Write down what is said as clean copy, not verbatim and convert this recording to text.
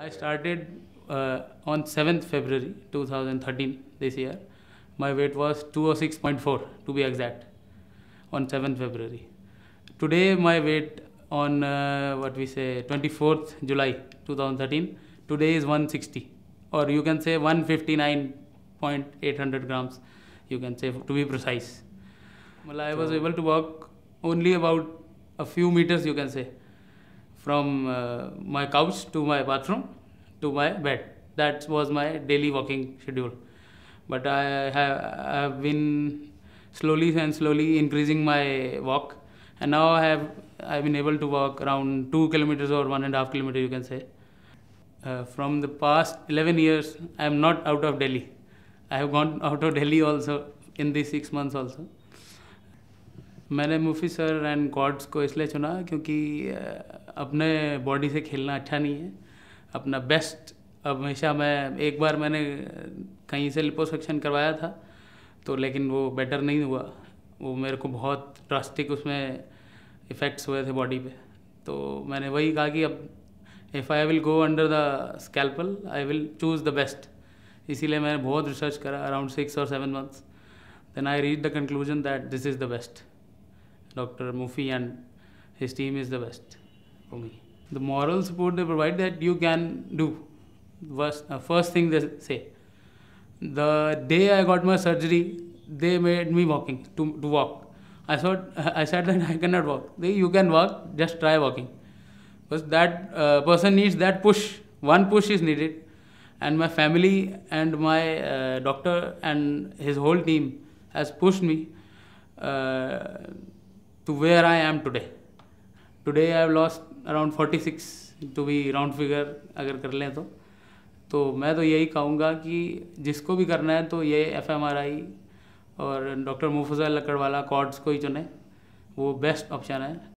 I started on 7th February 2013 this year. My weight was 206.4 to be exact on 7th February. Today my weight on 24th July 2013, today is 160 or you can say 159.800 grams, you can say to be precise. Well, I was able to walk only about a few meters, you can say, from my couch to my bathroom to my bed. That was my daily walking schedule. But I have been slowly increasing my walk, and now I've been able to walk around 2 kilometers or 1.5 kilometers, you can say. From the past 11 years, I am not out of Delhi. I have gone out of Delhi also in these 6 months also. मैंने मुफी sir and chords को इसलिए चुना क्योंकि अपने body से खेलना अच्छा नहीं है. अपना बेस्ट हमेशा मैं एक बार मैंने कहीं से लिपोसक्शन करवाया था तो लेकिन वो बेटर नहीं हुआ. वो मेरे को बहुत ड्रास्टिक उसमें इफ़ेक्ट्स हुए थे बॉडी पे. तो मैंने वही कहा कि अब if I will go under the scalpel I will choose the best. इसीलिए मैंने बहुत रिसर्च करा around 6 or 7 months. Then I reach the conclusion that this is the best. Dr. Mufi and his team is the best for me. The moral support they provide that you can do. First thing they say. The day I got my surgery, they made me walking to walk. I said that I cannot walk. You can walk, just try walking. Because that person needs that push. One push is needed. And my family and my doctor and his whole team has pushed me to where I am today. Today I have lost around 46 to be round figure अगर कर लें तो मैं तो यही कहूँगा कि जिसको भी करना है तो ये FMRI और डॉक्टर मुफज़ल लकड़वाला कॉड्स को ही चुने. वो बेस्ट ऑप्शन है.